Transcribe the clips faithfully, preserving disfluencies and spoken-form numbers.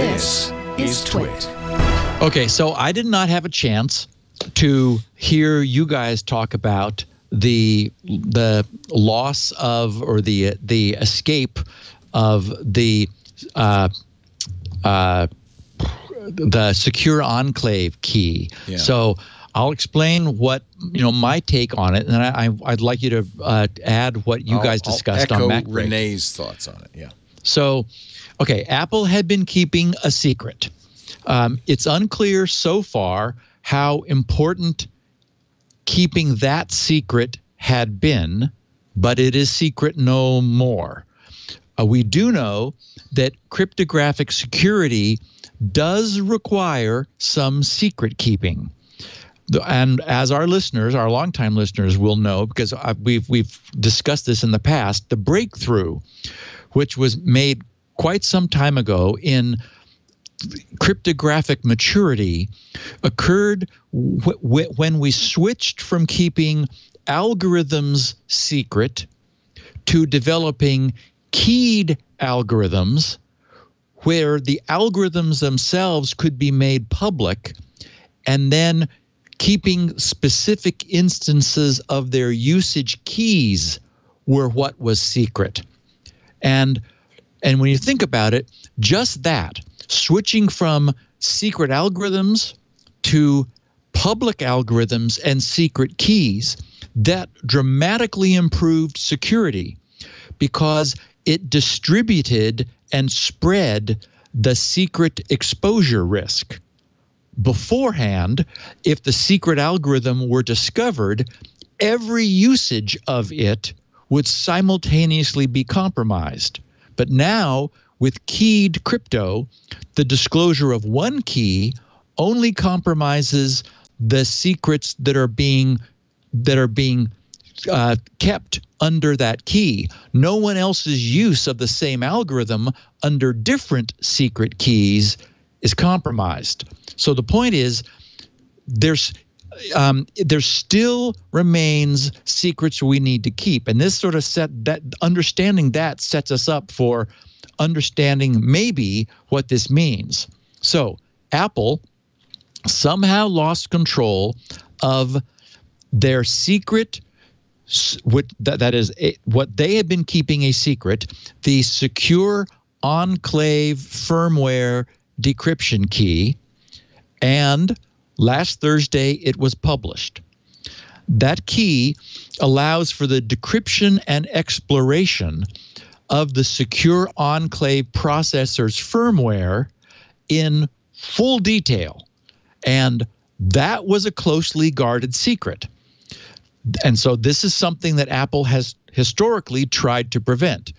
This is Twit. Okay, so I did not have a chance to hear you guys talk about the the loss of or the the escape of the uh, uh, the secure enclave key. Yeah. So I'll explain what you know my take on it, and I, I I'd like you to uh, add what you I'll, guys discussed I'll echo on Mac Break. Renee's thoughts on it. Yeah. So, okay, Apple had been keeping a secret. Um, it's unclear so far how important keeping that secret had been, but it is secret no more. Uh, we do know that cryptographic security does require some secret keeping. And as our listeners, our longtime listeners will know, because I, we've, we've discussed this in the past, the breakthrough, which was made quite some time ago in cryptographic maturity, occurred w w when we switched from keeping algorithms secret to developing keyed algorithms where the algorithms themselves could be made public, and then keeping specific instances of their usage keys were what was secret. And and when you think about it, just that, switching from secret algorithms to public algorithms and secret keys, that dramatically improved security because it distributed and spread the secret exposure risk. Beforehand, if the secret algorithm were discovered, every usage of it would simultaneously be compromised. But now, with keyed crypto, the disclosure of one key only compromises the secrets that are being that are being uh, kept under that key. No one else's use of the same algorithm under different secret keys is compromised. So the point is, there's um, there still remains secrets we need to keep, and this sort of set that understanding that sets us up for understanding maybe what this means. So Apple somehow lost control of their secret, that is what they had been keeping a secret, the secure enclave firmware decryption key, and last Thursday it was published. That key allows for the decryption and exploration of the Secure Enclave Processor's firmware in full detail. And that was a closely guarded secret. And so this is something that Apple has historically tried to prevent.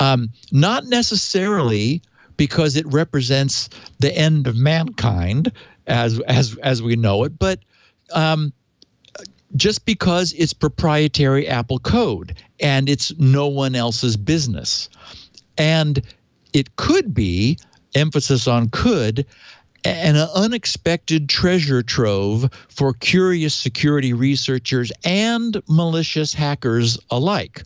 Um, not necessarily because it represents the end of mankind as, as, as we know it, but um, just because it's proprietary Apple code and it's no one else's business. And it could be, emphasis on could, an unexpected treasure trove for curious security researchers and malicious hackers alike.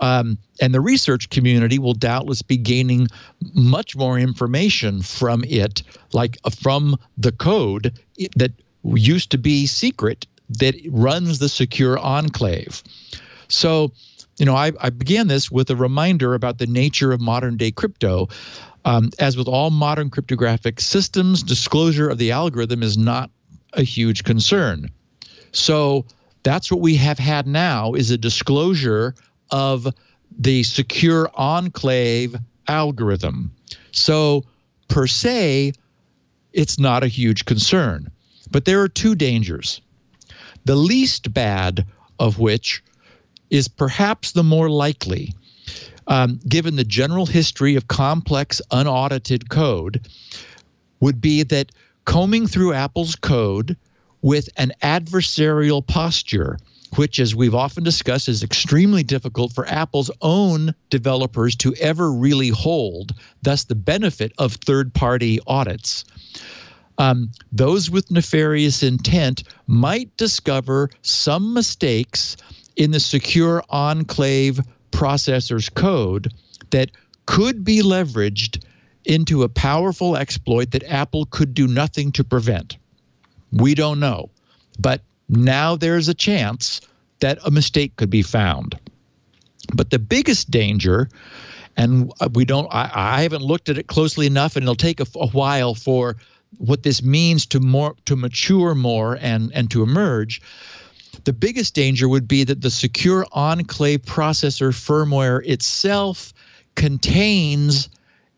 Um, and the research community will doubtless be gaining much more information from it, like uh, from the code that used to be secret that runs the secure enclave. So, you know, I, I began this with a reminder about the nature of modern day crypto. Um, as with all modern cryptographic systems, disclosure of the algorithm is not a huge concern. So that's what we have had now, is a disclosure of the secure enclave algorithm. So per se, it's not a huge concern. But there are two dangers, the least bad of which is perhaps the more likely, um, given the general history of complex, unaudited code, would be that combing through Apple's code with an adversarial posture, which, as we've often discussed, is extremely difficult for Apple's own developers to ever really hold, thus the benefit of third-party audits. Um, those with nefarious intent might discover some mistakes in the secure enclave processor's code that could be leveraged into a powerful exploit that Apple could do nothing to prevent. We don't know. But now there's a chance that a mistake could be found. But the biggest danger, and we don't, I, I haven't looked at it closely enough, and it'll take a, a while for what this means to more to mature more and, and to emerge. The biggest danger would be that the Secure Enclave Processor firmware itself contains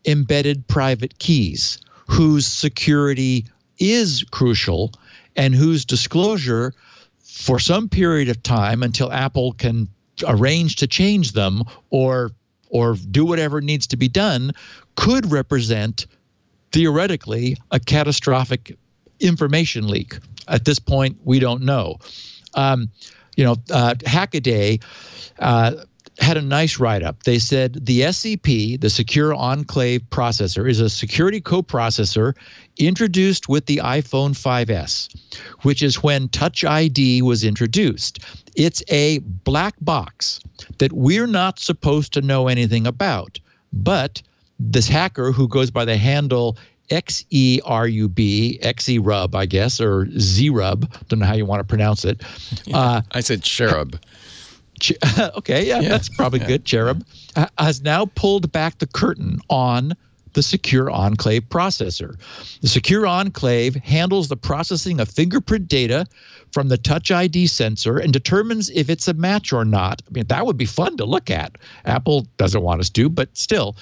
embedded private keys, whose security is crucial and whose disclosure for some period of time until Apple can arrange to change them or or do whatever needs to be done could represent, theoretically, a catastrophic information leak. At this point, we don't know. Um, you know, uh, Hackaday uh, had a nice write-up. They said the S E P, the Secure Enclave Processor, is a security coprocessor introduced with the iPhone five S, which is when Touch I D was introduced. It's a black box that we're not supposed to know anything about, but this hacker who goes by the handle X E R U B, X E R U B, I guess, or Z R U B, don't know how you want to pronounce it. Yeah, uh, I said cherub. Ch okay, yeah, yeah, that's probably yeah. good, cherub, uh, has now pulled back the curtain on the Secure Enclave Processor. The Secure Enclave handles the processing of fingerprint data from the Touch I D sensor and determines if it's a match or not. I mean, that would be fun to look at. Apple doesn't want us to, but still.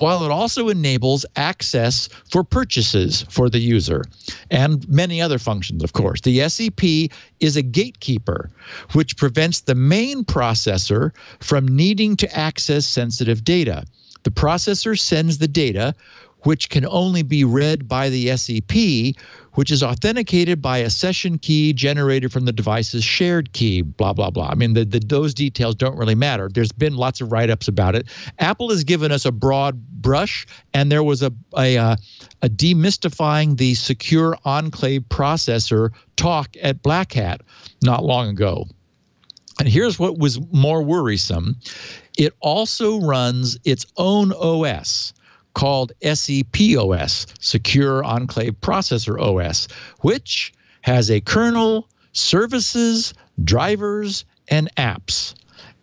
While it also enables access for purchases for the user and many other functions, of course. The S E P is a gatekeeper, which prevents the main processor from needing to access sensitive data. The processor sends the data, which can only be read by the S E P, which is authenticated by a session key generated from the device's shared key, blah, blah, blah. I mean, the, the, those details don't really matter. There's been lots of write-ups about it. Apple has given us a broad brush, and there was a, a, uh, a demystifying the Secure Enclave Processor talk at Black Hat not long ago. And here's what was more worrisome. It also runs its own O S called SEPOS, Secure Enclave Processor O S, which has a kernel, services, drivers, and apps.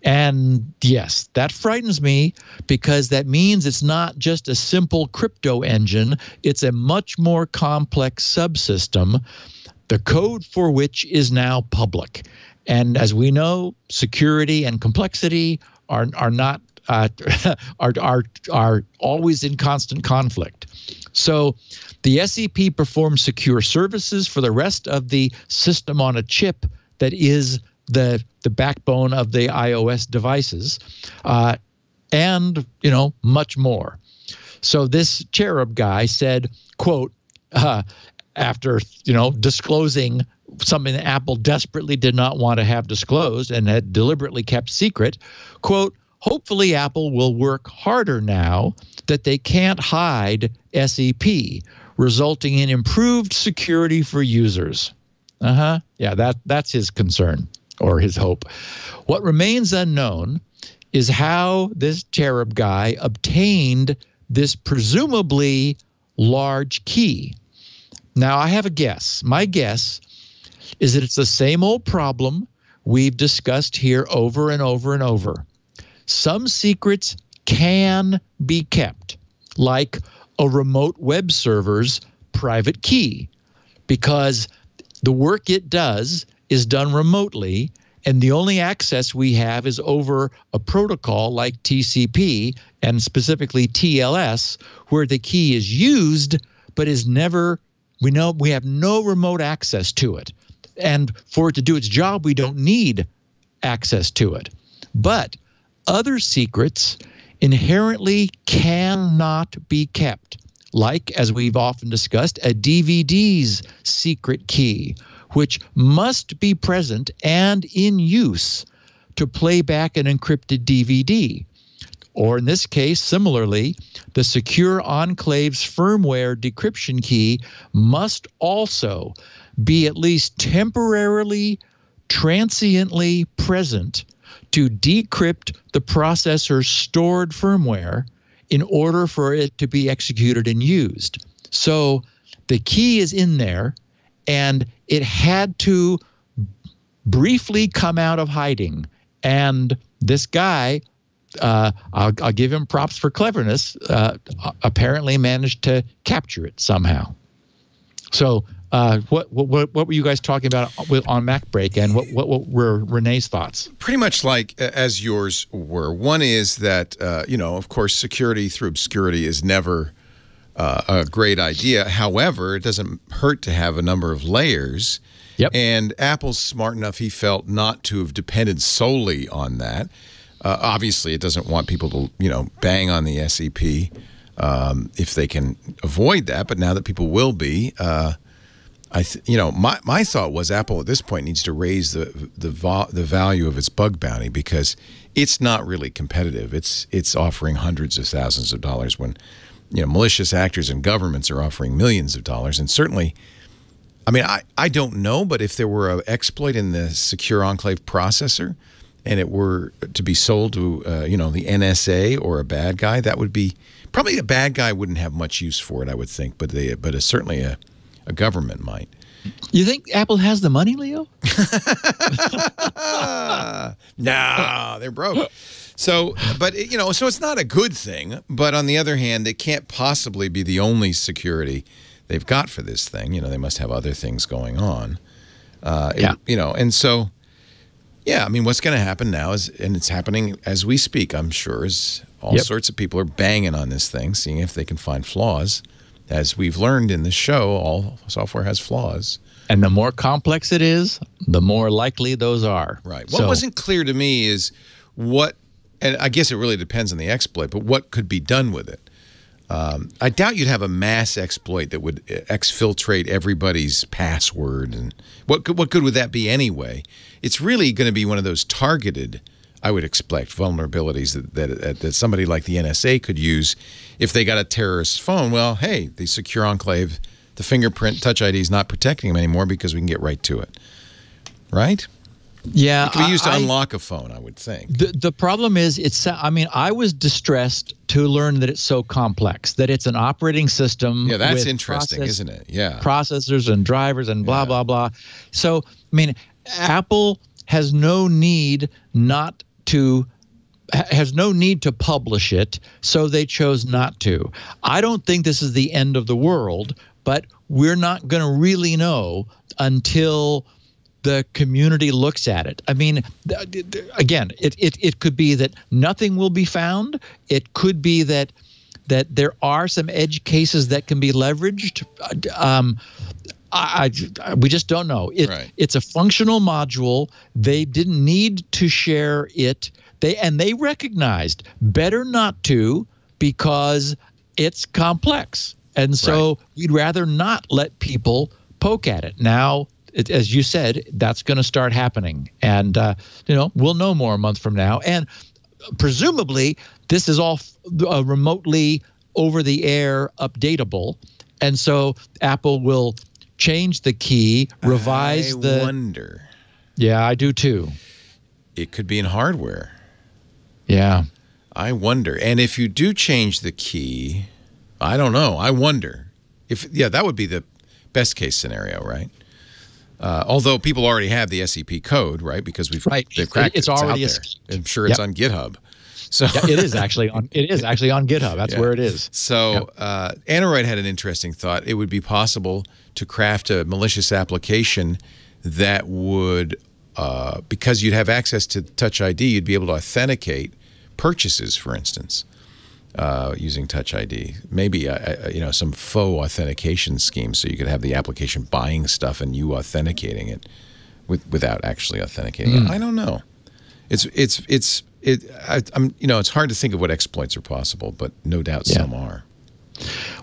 And yes, that frightens me because that means it's not just a simple crypto engine. It's a much more complex subsystem, the code for which is now public. And as we know, security and complexity are are not uh, are are are always in constant conflict. So, the S E P performs secure services for the rest of the system on a chip that is the the backbone of the iOS devices, uh, and you know much more. So this cherub guy said, "quote," uh, after you know disclosing something that Apple desperately did not want to have disclosed and had deliberately kept secret, quote, hopefully Apple will work harder now that they can't hide S E P, resulting in improved security for users. Uh-huh. Yeah, that, that's his concern or his hope. What remains unknown is how this cherub guy obtained this presumably large key. Now, I have a guess. My guess is that it's the same old problem we've discussed here over and over and over. Some secrets can be kept, like a remote web server's private key, because the work it does is done remotely, and the only access we have is over a protocol like T C P, and specifically T L S, where the key is used, but is never, we know we have no remote access to it. And for it to do its job, we don't need access to it. But other secrets inherently cannot be kept, like, as we've often discussed, a D V D's secret key, which must be present and in use to play back an encrypted D V D. Or in this case, similarly, the Secure Enclave's firmware decryption key must also be at least temporarily, transiently present to decrypt the processor's stored firmware in order for it to be executed and used. So the key is in there, and it had to briefly come out of hiding. And this guy, uh, I'll, I'll give him props for cleverness, uh, apparently managed to capture it somehow. So uh, what, what, what were you guys talking about on Mac Break, and what, what, what were Renee's thoughts? Pretty much like as yours were. One is that, uh, you know, of course, security through obscurity is never uh, a great idea. However, it doesn't hurt to have a number of layers. Yep. And Apple's smart enough, he felt, not to have depended solely on that. Uh, obviously, it doesn't want people to, you know, bang on the S E P um, if they can avoid that. But now that people will be, uh, I, th you know, my my thought was Apple at this point needs to raise the the vo the value of its bug bounty, because it's not really competitive. It's it's offering hundreds of thousands of dollars when, you know, malicious actors and governments are offering millions of dollars, and certainly. I mean, I, I don't know, but if there were an exploit in the Secure Enclave Processor and it were to be sold to, uh, you know, the N S A or a bad guy, that would be – probably a bad guy wouldn't have much use for it, I would think, but they, but a, certainly a, a government might. You think Apple has the money, Leo? Nah, they're broke. So, but, it, you know, so it's not a good thing. But on the other hand, it can't possibly be the only security they've got for this thing. You know, they must have other things going on. Uh, yeah. It, you know, and so, yeah, I mean, what's going to happen now is, and it's happening as we speak, I'm sure, is all yep. sorts of people are banging on this thing, seeing if they can find flaws. As we've learned in this show, all software has flaws. And the more complex it is, the more likely those are. Right. What so. wasn't clear to me is what, and I guess it really depends on the exploit, but what could be done with it? Um, I doubt you'd have a mass exploit that would exfiltrate everybody's password, and what good, what good would that be anyway? It's really going to be one of those targeted, I would expect, vulnerabilities that, that that somebody like the N S A could use if they got a terrorist's phone. Well, hey, the secure enclave, the fingerprint, Touch I D is not protecting them anymore because we can get right to it, right? Yeah, it could be used I, to unlock a phone, I would think. The the problem is, it's. I mean, I was distressed to learn that it's so complex, that it's an operating system. Yeah, that's interesting, process, isn't it? Yeah, processors and drivers and blah yeah. blah blah. So, I mean, Apple has no need not to has no need to publish it, so they chose not to. I don't think this is the end of the world, but we're not going to really know until the community looks at it. I mean, again, it, it, it could be that nothing will be found. It could be that that there are some edge cases that can be leveraged. Um, I, I, we just don't know. It, right. It's a functional module. They didn't need to share it. They and they recognized better not to, because it's complex. And so right. we'd rather not let people poke at it. Now, It, as you said, that's going to start happening, and uh, you know, we'll know more a month from now. And presumably, this is all f uh, remotely over the air updatable, and so Apple will change the key, revise I the. I wonder. Yeah, I do too. It could be in hardware. Yeah, I wonder. And if you do change the key, I don't know. I wonder if yeah, that would be the best case scenario, right? Uh, although people already have the S E P code, right? Because we've right. they've cracked it's it. It's already out there. I'm sure it's yep. on GitHub. So yeah, it is actually on. It is actually on GitHub. That's yeah. where it is. So yep. uh, Android had an interesting thought. It would be possible to craft a malicious application that would, uh, because you'd have access to Touch I D, you'd be able to authenticate purchases, for instance, uh, using Touch I D. Maybe uh, you know, some faux authentication scheme, so you could have the application buying stuff and you authenticating it with, without actually authenticating mm. it. I don't know. It's it's it's it. I, I'm you know, it's hard to think of what exploits are possible, but no doubt yeah. some are.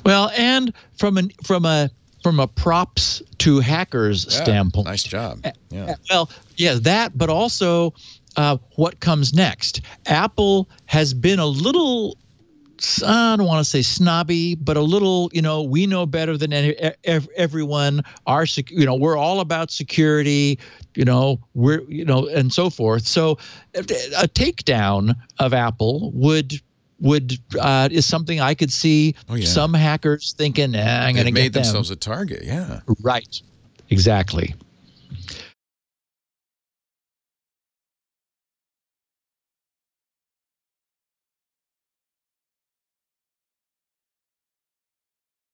Well, and from an from a from a props to hackers yeah, standpoint, nice job. Yeah. Well, yeah, that, but also uh, what comes next. Apple has been a little. I don't want to say snobby, but a little, you know, we know better than any, everyone. Our, you know, we're all about security, you know, we're, you know, and so forth. So a takedown of Apple would would uh, is something I could see oh, yeah. some hackers thinking, eh, I'm going to get them. They made themselves a target, yeah. Right, exactly.